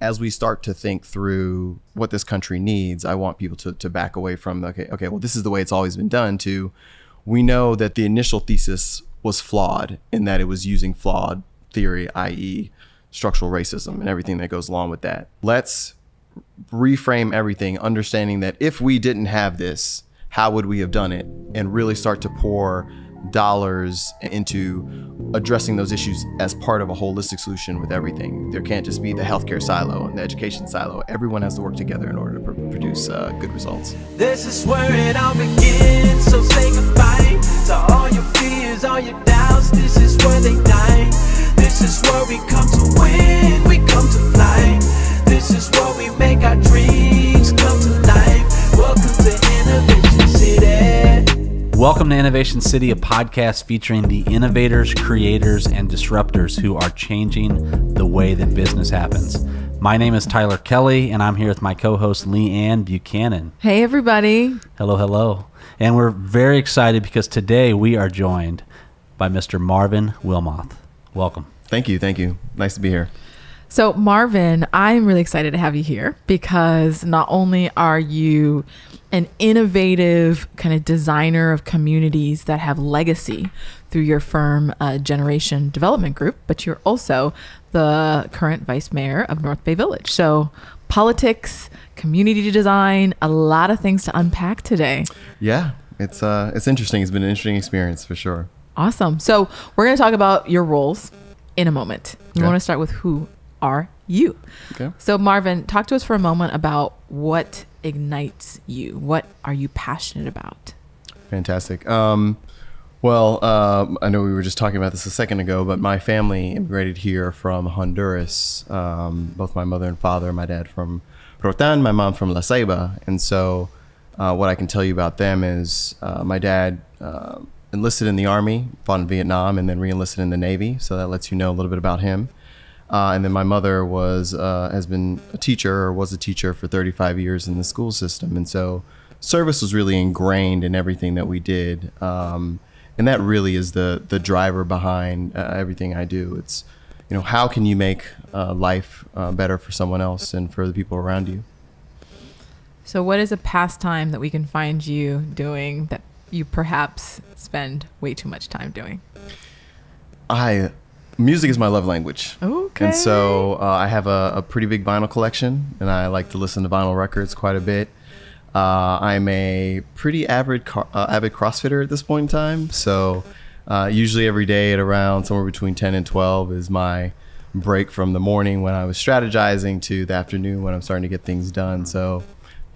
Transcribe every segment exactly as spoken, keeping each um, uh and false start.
as we start to think through what this country needs, I want people to, to back away from, the, okay, okay, well, this is the way it's always been done, to we know that the initial thesis was flawed in that it was using flawed theory, that is structural racism and everything that goes along with that. Let's reframe everything, understanding that if we didn't have this, how would we have done it? And really start to pour dollars into addressing those issues as part of a holistic solution with everything. There can't just be the healthcare silo and the education silo. Everyone has to work together in order to pr produce uh, good results. This is where it all begins, so say goodbye to all your fears, all your doubts. This is where they die. This is where we come to win, we come to fly. This is where we make our dreams come to life. Welcome to Innovation City. Welcome to Innovation City, a podcast featuring the innovators, creators, and disruptors who are changing the way that business happens. My name is Tyler Kelly, and I'm here with my co-host, Leanne Buchanan. Hey, everybody. Hello, hello. And we're very excited because today we are joined by Mister Marvin Wilmoth. Welcome. Thank you. Thank you. Nice to be here. So, Marvin, I'm really excited to have you here because not only are you an innovative kind of designer of communities that have legacy through your firm, uh, Generation Development Group, but you're also the current vice mayor of North Bay Village. So politics, community design, a lot of things to unpack today. Yeah, it's, uh, it's interesting. It's been an interesting experience for sure. Awesome. So we're going to talk about your roles in a moment. We okay. want to start with who are you? Okay. So Marvin, talk to us for a moment about what ignites you. What are you passionate about? Fantastic. Um, well, uh, I know we were just talking about this a second ago, but my family immigrated here from Honduras. Um, both my mother and father, my dad from Protan, my mom from La Ceiba. And so uh, what I can tell you about them is uh, my dad uh, enlisted in the Army, fought in Vietnam, and then re-enlisted in the Navy. So that lets you know a little bit about him. Uh, and then my mother was uh, has been a teacher or was a teacher for thirty-five years in the school system. And so service was really ingrained in everything that we did. Um, and that really is the, the driver behind uh, everything I do. It's, you know, how can you make uh, life uh, better for someone else and for the people around you? So what is a pastime that we can find you doing that you perhaps spend way too much time doing? I... Music is my love language. Okay. And so uh, I have a, a pretty big vinyl collection, and I like to listen to vinyl records quite a bit. Uh, I'm a pretty avid, car, uh, avid CrossFitter at this point in time. So uh, usually every day at around somewhere between ten and twelve is my break from the morning when I was strategizing to the afternoon when I'm starting to get things done. So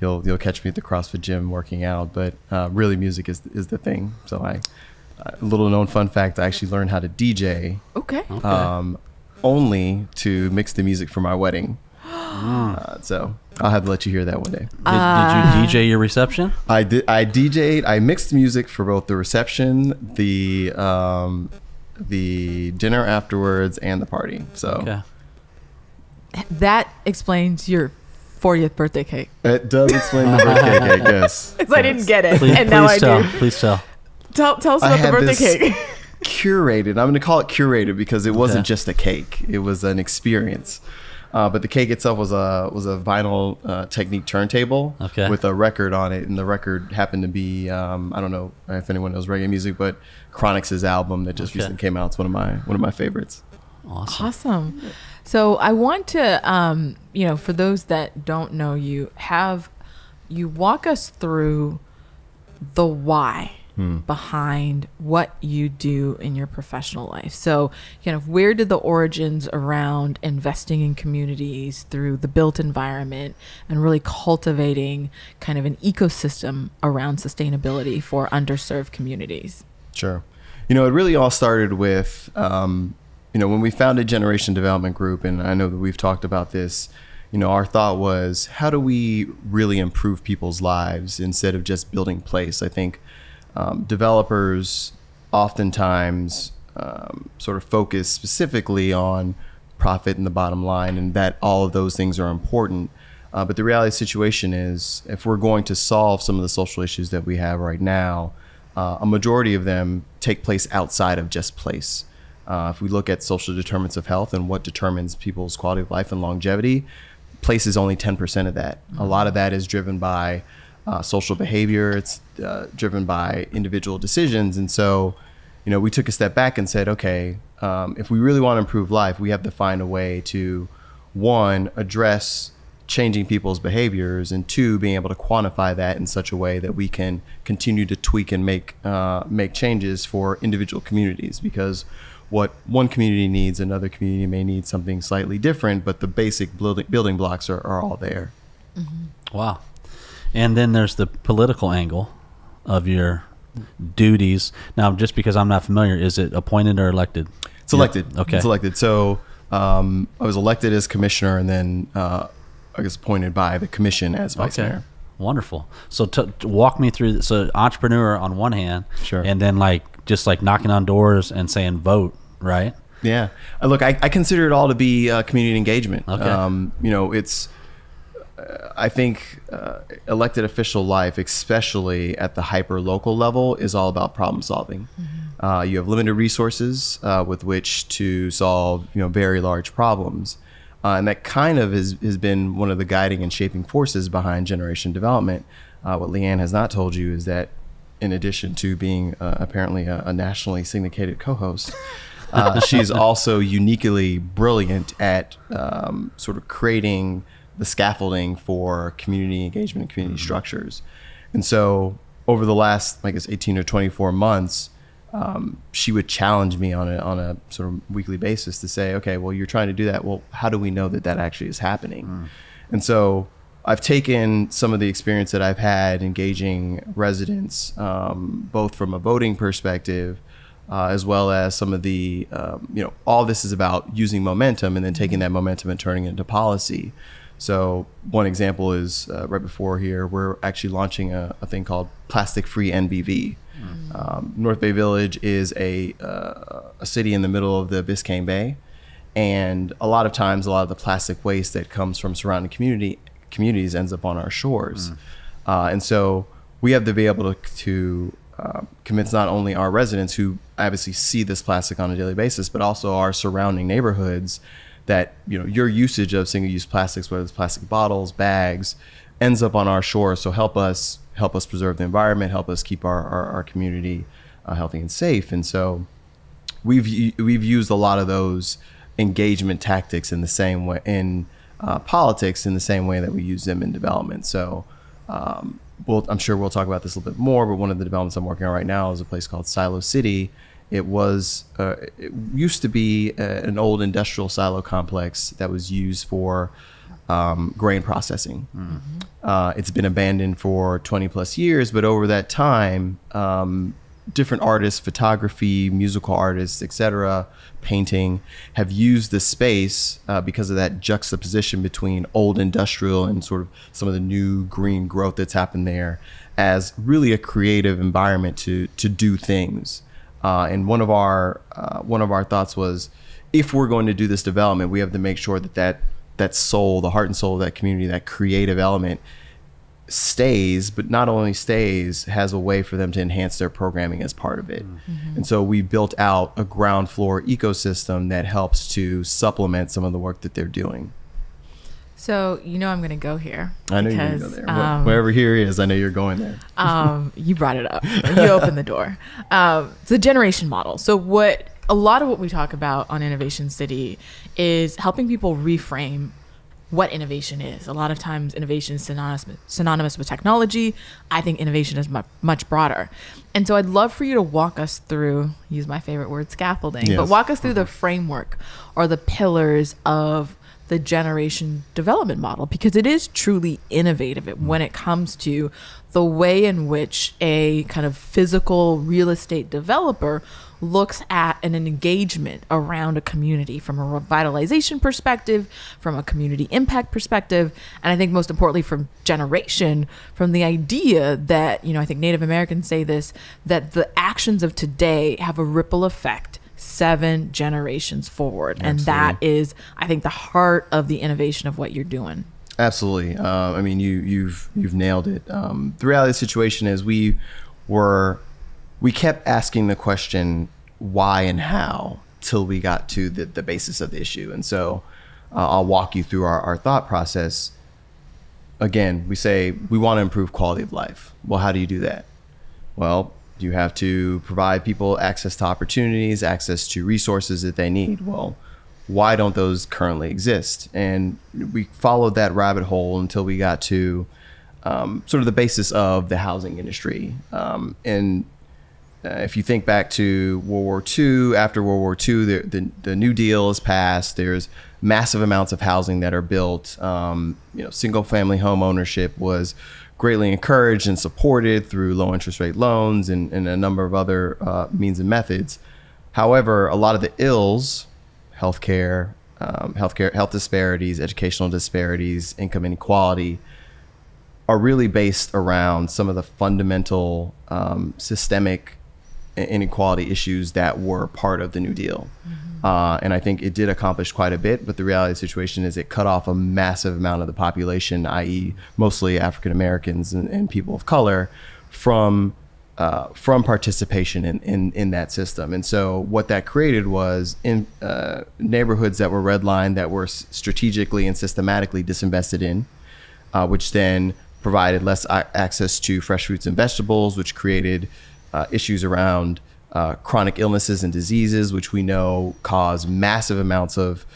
you'll, you'll catch me at the CrossFit gym working out, but uh, really music is, is the thing. So I... A little known fun fact, I actually learned how to D J. Okay. okay. Um, only to mix the music for my wedding. uh, so I'll have to let you hear that one day. Uh, did, did you D J your reception? I did. I D J'd. I mixed music for both the reception, the um, the dinner afterwards, and the party. So okay. That explains your fortieth birthday cake. It does explain the birthday cake. Yes. Because yes. I didn't get it, please, and please now tell, I do. Please tell. Tell, tell us about the birthday cake. Curated. I'm going to call it curated because it wasn't yeah. just a cake. It was an experience. Uh, but the cake itself was a was a vinyl uh, technique turntable okay. with a record on it. And the record happened to be, um, I don't know if anyone knows reggae music, but Chronix's album that just okay. recently came out. It's one of my, one of my favorites. Awesome. Awesome. So I want to, um, you know, for those that don't know you, have you walk us through the why behind what you do in your professional life. So, you know, where did the origins around investing in communities through the built environment and really cultivating kind of an ecosystem around sustainability for underserved communities? Sure. You know, it really all started with, um, you know, when we founded Generation Development Group, and I know that we've talked about this, you know, our thought was, how do we really improve people's lives instead of just building place? I think Um, developers oftentimes um, sort of focus specifically on profit and the bottom line, and that all of those things are important. Uh, but the reality of the situation is, if we're going to solve some of the social issues that we have right now, uh, a majority of them take place outside of just place. Uh, if we look at social determinants of health and what determines people's quality of life and longevity, places only ten percent of that. Mm-hmm. A lot of that is driven by uh, social behavior. It's uh, driven by individual decisions. And so, you know, we took a step back and said, okay, um, if we really want to improve life, we have to find a way to, one, address changing people's behaviors, and two, being able to quantify that in such a way that we can continue to tweak and make uh, make changes for individual communities, because what one community needs, another community may need something slightly different, but the basic building, building blocks are, are all there. Mm-hmm. Wow. And then there's the political angle of your duties. Now, just because I'm not familiar, is it appointed or elected? It's elected. Yeah. Okay. It's elected. So um, I was elected as commissioner, and then uh, I was appointed by the commission as vice okay. mayor. Wonderful. So to, to walk me through, so entrepreneur on one hand, sure, and then like just like knocking on doors and saying vote, right? Yeah. Uh, look, I, I consider it all to be uh, community engagement. Okay. Um, you know, it's, uh, I think uh, elected official life, especially at the hyper local level, is all about problem solving. Mm-hmm. Uh, you have limited resources uh, with which to solve, you know, very large problems. Uh, and that kind of is, has been one of the guiding and shaping forces behind Generation Development. Uh, what Leanne has not told you is that, in addition to being uh, apparently a, a nationally syndicated co-host, uh, she's also uniquely brilliant at um, sort of creating the scaffolding for community engagement and community mm-hmm. structures. And so over the last, I guess, eighteen or twenty-four months, Um, she would challenge me on a, on a sort of weekly basis to say, okay, well, you're trying to do that. Well, how do we know that that actually is happening? Mm. And so I've taken some of the experience that I've had engaging residents, um, both from a voting perspective, uh, as well as some of the, um, you know, all this is about using momentum and then taking that momentum and turning it into policy. So one example is uh, right before here, we're actually launching a, a thing called Plastic Free N B V. Mm-hmm. um, North Bay Village is a, uh, a city in the middle of the Biscayne Bay. And a lot of times, a lot of the plastic waste that comes from surrounding community communities ends up on our shores. Mm-hmm. uh, and so we have to be able to, to uh, convince not only our residents, who obviously see this plastic on a daily basis, but also our surrounding neighborhoods, that, you know, your usage of single-use plastics, whether it's plastic bottles, bags, ends up on our shore. So help us, help us preserve the environment, help us keep our, our, our community uh, healthy and safe. And so we've, we've used a lot of those engagement tactics in the same way in uh, politics, in the same way that we use them in development. So um, we'll, I'm sure we'll talk about this a little bit more, but one of the developments I'm working on right now is a place called Silo City. It was, uh, it used to be a, an old industrial silo complex that was used for um, grain processing. Mm-hmm. uh, it's been abandoned for twenty plus years, but over that time, um, different artists, photography, musical artists, et cetera, painting, have used the space uh, because of that juxtaposition between old industrial and sort of some of the new green growth that's happened there, as really a creative environment to, to do things. Uh, and one of our uh, one of our thoughts was, if we're going to do this development, we have to make sure that that that soul, the heart and soul of that community, that creative element, stays. But not only stays, has a way for them to enhance their programming as part of it. Mm-hmm. And so we built out a ground floor ecosystem that helps to supplement some of the work that they're doing. So, you know, I'm going to go here. I know because, you're going to go there. Um, Wherever here is, I know you're going there. um, you brought it up. You opened the door. Um, it's the generation model. So what a lot of what we talk about on Innovation City is helping people reframe what innovation is. A lot of times innovation is synonymous, synonymous with technology. I think innovation is much, much broader. And so I'd love for you to walk us through, use my favorite word, scaffolding, yes. but walk us through mm-hmm. the framework or the pillars of the generation development model, because it is truly innovative when it comes to the way in which a kind of physical real estate developer looks at an engagement around a community from a revitalization perspective, from a community impact perspective, and I think most importantly from generation, from the idea that, you know, I think Native Americans say this, that the actions of today have a ripple effect seven generations forward. Absolutely. And that is, I think, the heart of the innovation of what you're doing. Absolutely. Uh, I mean, you, you've you've nailed it. Um, the reality of the situation is we were, we kept asking the question, why and how, till we got to the, the basis of the issue. And so uh, I'll walk you through our, our thought process. Again, we say we want to improve quality of life. Well, how do you do that? Well, you have to provide people access to opportunities, access to resources that they need. Well, why don't those currently exist? And we followed that rabbit hole until we got to um, sort of the basis of the housing industry. Um, and uh, if you think back to World War Two, after World War Two, the, the, the New Deal is passed. There's massive amounts of housing that are built. Um, you know, single family home ownership was greatly encouraged and supported through low interest rate loans and, and a number of other uh, means and methods. However, a lot of the ills, healthcare, um, healthcare, health disparities, educational disparities, income inequality, are really based around some of the fundamental um, systemic inequality issues that were part of the New Deal. Mm-hmm. uh, and I think it did accomplish quite a bit, but the reality of the situation is it cut off a massive amount of the population, that is mostly African Americans and, and people of color, from Uh, from participation in, in, in that system. And so what that created was in uh, neighborhoods that were redlined, that were strategically and systematically disinvested in, uh, which then provided less access to fresh fruits and vegetables, which created uh, issues around uh, chronic illnesses and diseases, which we know cause massive amounts of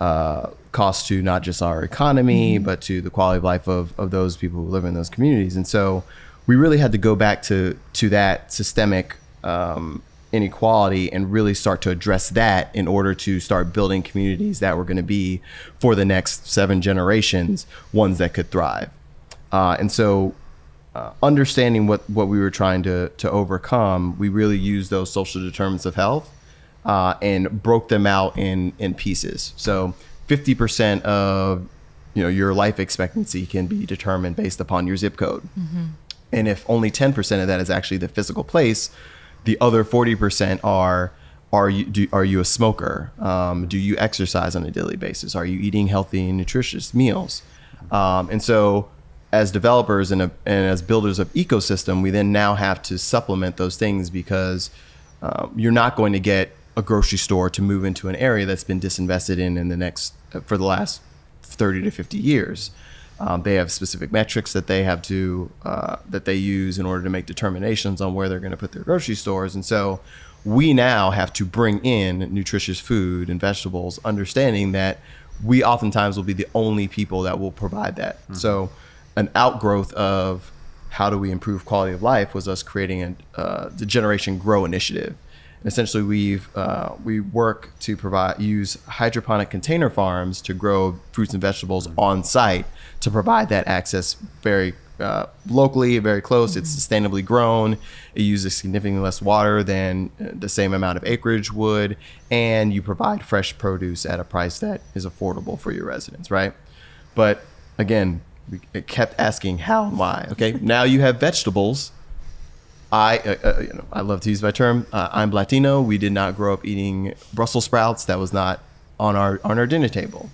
uh, cost to not just our economy, mm-hmm. but to the quality of life of, of those people who live in those communities. And so we really had to go back to to that systemic um, inequality and really start to address that in order to start building communities that were going to be, for the next seven generations, ones that could thrive. Uh, and so uh, understanding what, what we were trying to, to overcome, we really used those social determinants of health uh, and broke them out in, in pieces. So fifty percent of you know your life expectancy can be determined based upon your zip code. Mm-hmm. And if only ten percent of that is actually the physical place, the other forty percent are, are you, do, are you a smoker? Um, do you exercise on a daily basis? Are you eating healthy and nutritious meals? Um, and so as developers and, a, and as builders of ecosystem, we then now have to supplement those things, because um, you're not going to get a grocery store to move into an area that's been disinvested in in the next, for the last thirty to fifty years. Um, they have specific metrics that they have to uh, that they use in order to make determinations on where they're going to put their grocery stores. And so we now have to bring in nutritious food and vegetables, understanding that we oftentimes will be the only people that will provide that. Mm-hmm. So an outgrowth of how do we improve quality of life was us creating a, uh, the Generation Grow initiative. And essentially, we've uh, we work to provide use hydroponic container farms to grow fruits and vegetables mm-hmm. on site, to provide that access very uh, locally, very close. Mm-hmm. It's sustainably grown. It uses significantly less water than the same amount of acreage would. And you provide fresh produce at a price that is affordable for your residents, right? But again, we kept asking how and why. Okay, now you have vegetables. I, uh, you know, I love to use my term. Uh, I'm Latino. We did not grow up eating Brussels sprouts. That was not on our, on our dinner table.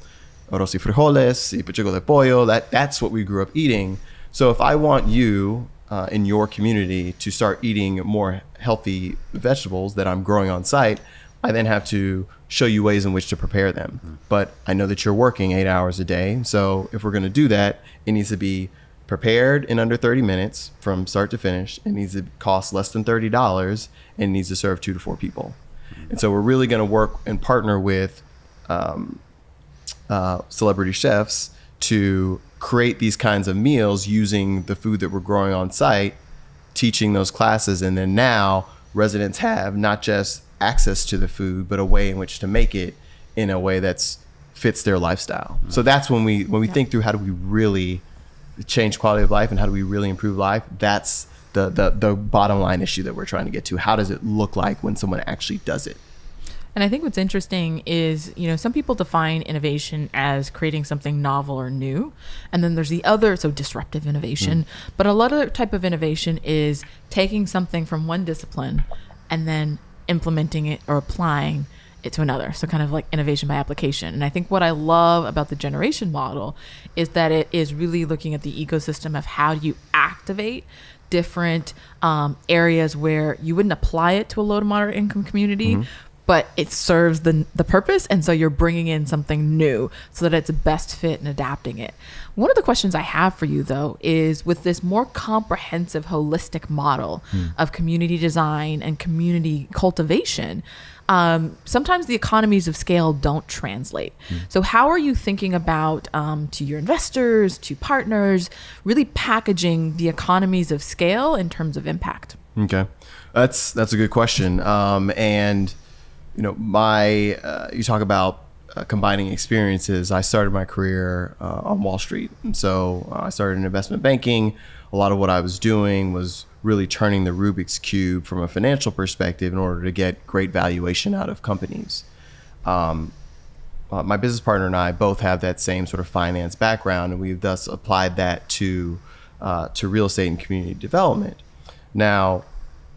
Arroz y frijoles, y pechuga de pollo, that, that's what we grew up eating. So if I want you uh, in your community to start eating more healthy vegetables that I'm growing on site, I then have to show you ways in which to prepare them. Mm-hmm. But I know that you're working eight hours a day. So if we're going to do that, it needs to be prepared in under thirty minutes from start to finish. It needs to cost less than thirty dollars, and it needs to serve two to four people. Mm-hmm. And so we're really going to work and partner with um, Uh, celebrity chefs to create these kinds of meals using the food that we're growing on site, teaching those classes. And then now residents have not just access to the food, but a way in which to make it in a way that's fits their lifestyle. So that's when we, when we yeah. think through how do we really change quality of life and how do we really improve life, that's the, the, the bottom line issue that we're trying to get to. How does it look like when someone actually does it? And I think what's interesting is, you know, some people define innovation as creating something novel or new. And then there's the other, so disruptive innovation. Mm. But a lot of type of innovation is taking something from one discipline and then implementing it or applying it to another. So kind of like innovation by application. And I think what I love about the generation model is that it is really looking at the ecosystem of how do you activate different um, areas where you wouldn't apply it to a low to moderate income community, mm-hmm. but it serves the, the purpose. And so you're bringing in something new so that it's a best fit and adapting it. One of the questions I have for you, though, is with this more comprehensive, holistic model hmm. of community design and community cultivation, um, sometimes the economies of scale don't translate. Hmm. So how are you thinking about, um, to your investors, to partners, really packaging the economies of scale in terms of impact? Okay, that's that's a good question. Um, and you know, my uh, you talk about uh, combining experiences. I started my career uh, on Wall Street, and so uh, I started in investment banking. A lot of what I was doing was really turning the Rubik's Cube from a financial perspective in order to get great valuation out of companies. Um, uh, my business partner and I both have that same sort of finance background, and we've thus applied that to uh, to real estate and community development. Now,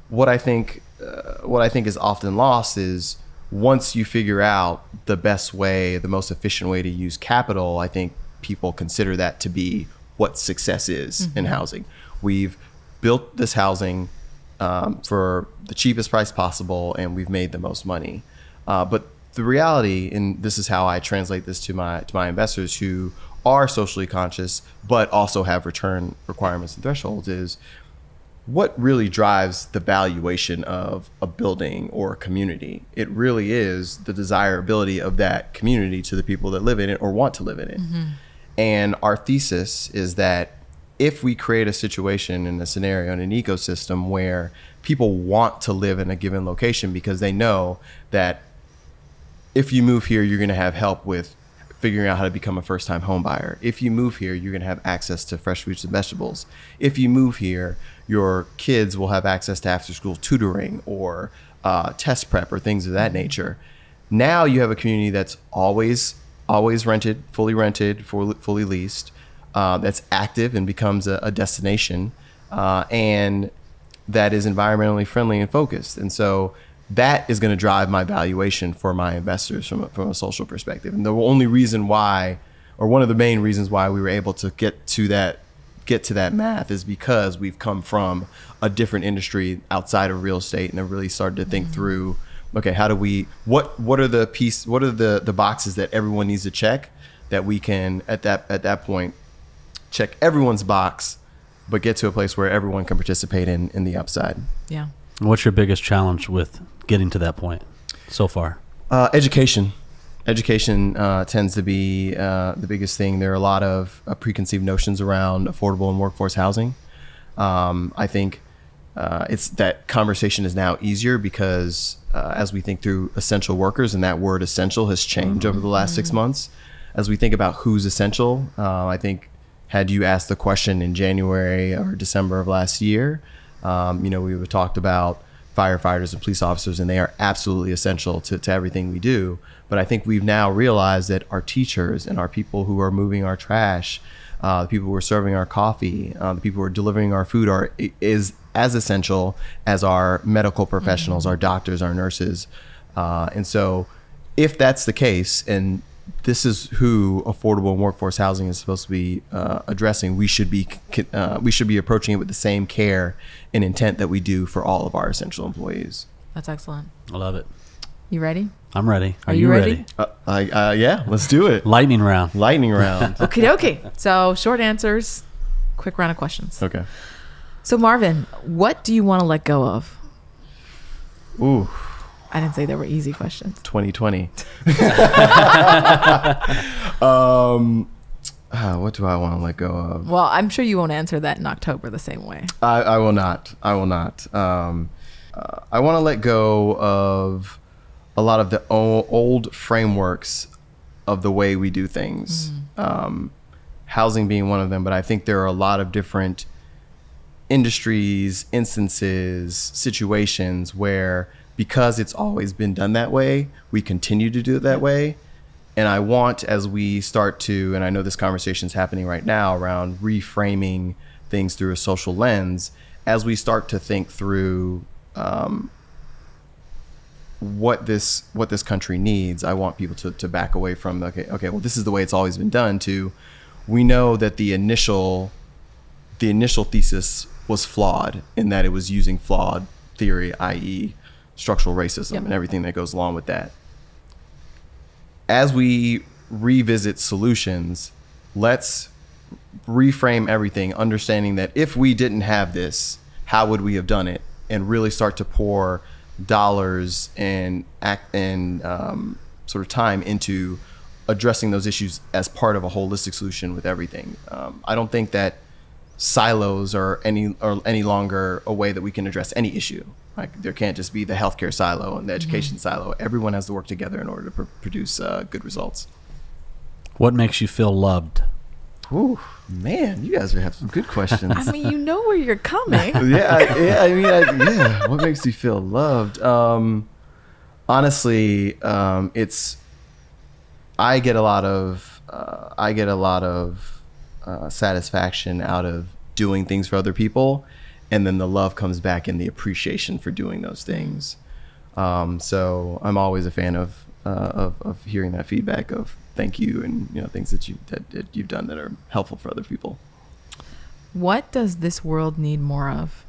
what I think, uh, what I think is often lost is once you figure out the best way, the most efficient way to use capital, I think people consider that to be what success is mm-hmm. in housing. We've built this housing um, for the cheapest price possible, and we've made the most money. Uh, but the reality, and this is how I translate this to my to my investors who are socially conscious but also have return requirements and thresholds, is what really drives the valuation of a building or a community? It really is the desirability of that community to the people that live in it or want to live in it. Mm-hmm. And our thesis is that if we create a situation and a scenario and an ecosystem where people want to live in a given location because they know that if you move here, you're going to have help with figuring out how to become a first-time home buyer. If you move here, you're gonna have access to fresh fruits and vegetables. If you move here, your kids will have access to after-school tutoring or uh, test prep or things of that nature. Now you have a community that's always, always rented, fully rented, fully, fully leased, uh, that's active and becomes a, a destination, uh, and that is environmentally friendly and focused. And so that is going to drive my valuation for my investors from a, from a social perspective. And the only reason why, or one of the main reasons why we were able to get to that, get to that math is because we've come from a different industry outside of real estate and have really started to think mm-hmm. through, okay, how do we, what, what are the piece, what are the, the boxes that everyone needs to check that we can at that, at that point, check everyone's box, but get to a place where everyone can participate in, in the upside. Yeah. What's your biggest challenge with getting to that point so far? Uh, education. Education uh, tends to be uh, the biggest thing. There are a lot of uh, preconceived notions around affordable and workforce housing. Um, I think uh, it's that conversation is now easier because uh, as we think through essential workers, and that word essential has changed mm-hmm. over the last mm-hmm. six months. As we think about who's essential, uh, I think had you asked the question in January or December of last year, Um, you know, we have talked about firefighters and police officers, and they are absolutely essential to, to everything we do. But I think we've now realized that our teachers and our people who are moving our trash, uh, the people who are serving our coffee, uh, the people who are delivering our food are is as essential as our medical professionals, mm-hmm. our doctors, our nurses. Uh, and so if that's the case, and this is who affordable and workforce housing is supposed to be uh, addressing, we should be uh, we should be approaching it with the same care and intent that we do for all of our essential employees. That's excellent. I love it. You ready? I'm ready. Are, Are you ready? ready? Uh, I, uh, yeah, let's do it. Lightning round. Lightning round. Okay, okay. So short answers, quick round of questions. Okay. So Marvin, what do you want to let go of? Ooh. I didn't say there were easy questions. twenty twenty. um, uh, what do I want to let go of? Well, I'm sure you won't answer that in October the same way. I, I will not. I will not. Um, uh, I want to let go of a lot of the old frameworks of the way we do things. Mm. Um, housing being one of them, but I think there are a lot of different industries, instances, situations where because it's always been done that way, we continue to do it that way. And I want, as we start to, and I know this conversation is happening right now around reframing things through a social lens, as we start to think through um, what this what this country needs, I want people to, to back away from, okay, okay, well, this is the way it's always been done, to we know that the initial, the initial thesis was flawed in that it was using flawed theory, i e structural racism yep. and everything that goes along with that. As we revisit solutions, let's reframe everything, understanding that if we didn't have this, how would we have done it? And really start to pour dollars and act and um, sort of time into addressing those issues as part of a holistic solution with everything. Um, I don't think that silos are any are any longer a way that we can address any issue. Like, there can't just be the healthcare silo and the education mm-hmm. silo. Everyone has to work together in order to pr produce uh, good results. What makes you feel loved? Ooh, man, you guys have some good questions. I mean, you know where you're coming. yeah, I, yeah, I mean, I, yeah. What makes you feel loved? Um, honestly, um, it's. I get a lot of uh, I get a lot of uh, satisfaction out of doing things for other people, and then the love comes back in the appreciation for doing those things. Um, so I'm always a fan of, uh, of of hearing that feedback of thank you and you know things that you that, that you've done that are helpful for other people. What does this world need more of?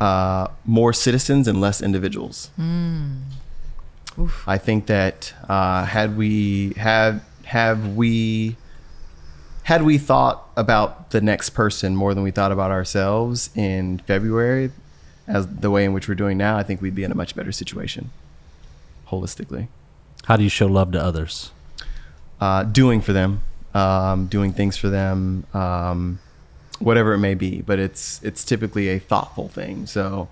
Uh, more citizens and less individuals. Mm. Oof. I think that uh, had we had have we had we thought about the next person more than we thought about ourselves in February, as the way in which we're doing now, I think we'd be in a much better situation, holistically. How do you show love to others? Uh, doing for them, um, doing things for them, um, whatever it may be. But it's it's typically a thoughtful thing. So.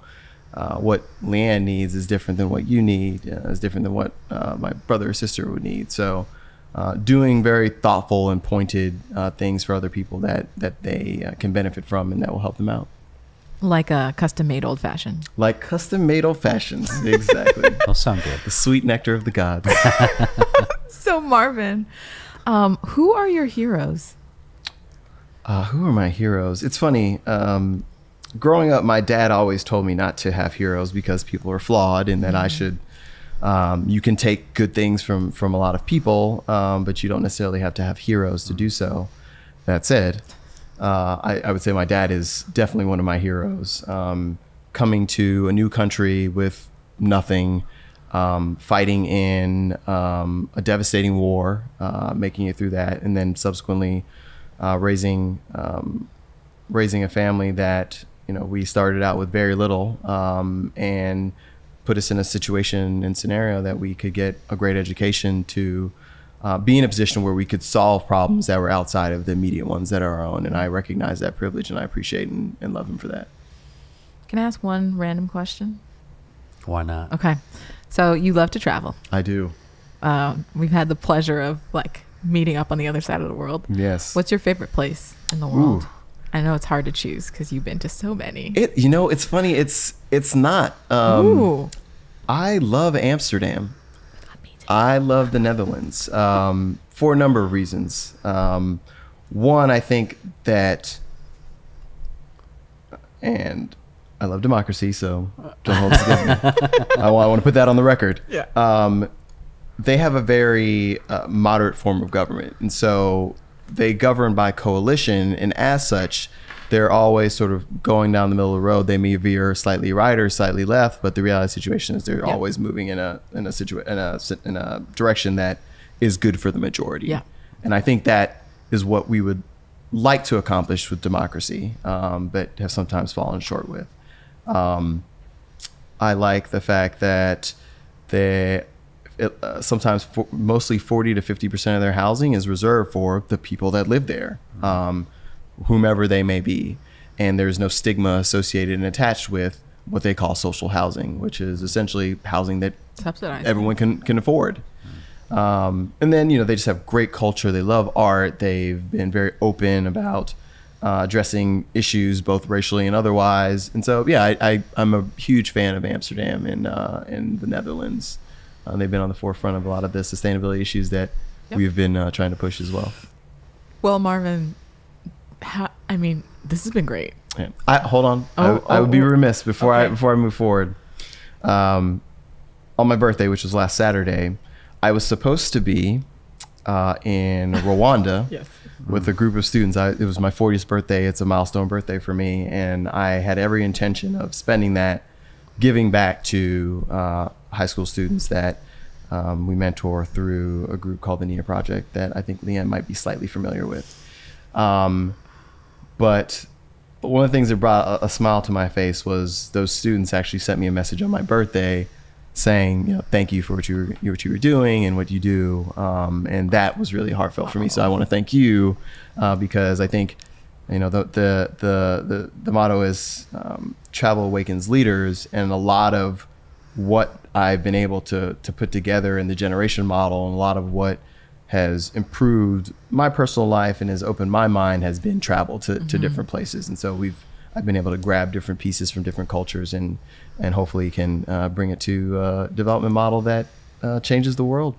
Uh, what Leanne needs is different than what you need, uh, is different than what uh, my brother or sister would need. So uh, doing very thoughtful and pointed uh, things for other people that, that they uh, can benefit from and that will help them out. Like a custom-made old-fashioned. Like custom-made old-fashions, exactly. That sounds good. The sweet nectar of the gods. So Marvin, um, who are your heroes? Uh, who are my heroes? It's funny. Um, Growing up, my dad always told me not to have heroes because people are flawed and that mm-hmm. I should, um, you can take good things from, from a lot of people, um, but you don't necessarily have to have heroes to do so. That said, uh, I, I would say my dad is definitely one of my heroes. Um, coming to a new country with nothing, um, fighting in um, a devastating war, uh, making it through that, and then subsequently uh, raising, um, raising a family that you know, we started out with very little um, and put us in a situation and scenario that we could get a great education to uh, be in a position where we could solve problems that were outside of the immediate ones that are our own. And I recognize that privilege and I appreciate and, and love him for that. Can I ask one random question? Why not? Okay. So you love to travel. I do. Uh, we've had the pleasure of like meeting up on the other side of the world. Yes. What's your favorite place in the world? Ooh. I know it's hard to choose because you've been to so many. It, you know, it's funny. It's it's not. Um, Ooh. I love Amsterdam. God, me too. I love the Netherlands um, for a number of reasons. Um, one, I think that, and I love democracy, so don't hold this against me. I, I want to put that on the record. Yeah. Um, they have a very uh, moderate form of government, and so. They govern by coalition, and as such, they're always sort of going down the middle of the road. They may veer slightly right or slightly left, but the reality of the situation is they're yeah. always moving in a in a situ in a in a direction that is good for the majority. Yeah. And I think that is what we would like to accomplish with democracy, um, but have sometimes fallen short with. Um, I like the fact that they. It, uh, sometimes for, mostly forty to fifty percent of their housing is reserved for the people that live there, um, whomever they may be. And there's no stigma associated and attached with what they call social housing, which is essentially housing that subsidized. Everyone can, can afford. Um, and then, you know, they just have great culture. They love art. They've been very open about uh, addressing issues, both racially and otherwise. And so, yeah, I, I, I'm a huge fan of Amsterdam and, uh, and the Netherlands. Uh, they've been on the forefront of a lot of the sustainability issues that yep. we've been uh, trying to push as well. Well, Marvin, how, I mean, this has been great. Yeah. I, hold on. Oh, I, I would oh, be remiss before okay. I before I move forward. Um, on my birthday, which was last Saturday, I was supposed to be uh, in Rwanda yes. with a group of students. I, it was my fortieth birthday. It's a milestone birthday for me, and I had every intention of spending that giving back to uh, high school students that um, we mentor through a group called the Nia Project that I think Leanne might be slightly familiar with. Um, but one of the things that brought a, a smile to my face was those students actually sent me a message on my birthday saying, you know, thank you for what you were, what you were doing and what you do. Um, and that was really heartfelt for me. So I want to thank you uh, because I think, you know, the, the, the, the, the motto is um, travel awakens leaders, and a lot of what I've been able to, to put together in the generation model and a lot of what has improved my personal life and has opened my mind has been travel to, mm-hmm. to different places. And so we've, I've been able to grab different pieces from different cultures and, and hopefully can uh, bring it to a development model that uh, changes the world.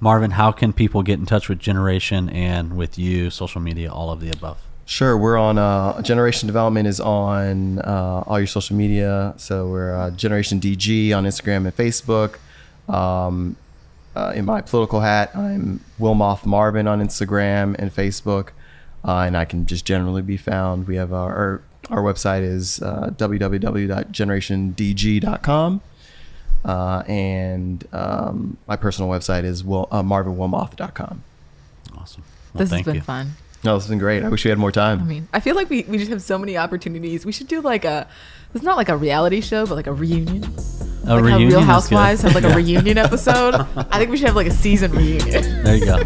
Marvin, how can people get in touch with Generation and with you, social media, all of the above? Sure, we're on, uh, Generation Development is on uh, all your social media. So we're uh, Generation D G on Instagram and Facebook. Um, uh, in my political hat, I'm Wilmoth Marvin on Instagram and Facebook. Uh, and I can just generally be found. We have our, our, our website is uh, w w w dot generation d g dot com. Uh, and um, my personal website is Will, uh, marvin wilmoth dot com. Awesome. Well, this has been you. fun. No, this has been great. I wish we had more time. I mean, I feel like we, we just have so many opportunities. We should do like a, it's not like a reality show, but like a reunion. A like reunion how Real Housewives have like yeah. a reunion episode. I think we should have like a season reunion. There you go.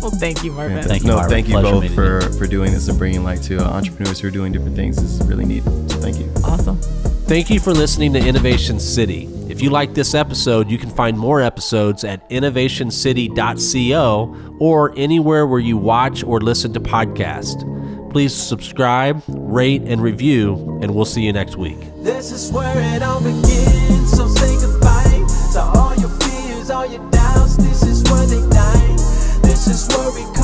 Well, thank you, Marvin. Yeah, thank you, no, Marvin. Thank you Pleasure both for, for doing this and bringing light to uh, entrepreneurs who are doing different things. This is really neat. So thank you. Awesome. Thank you for listening to Innovation City. If you like this episode, you can find more episodes at innovation city dot co or anywhere where you watch or listen to podcasts. Please subscribe, rate, and review, and we'll see you next week. This is where it all begins, so say goodbye to all your fears, all your doubts. This is where they die. This is where we go.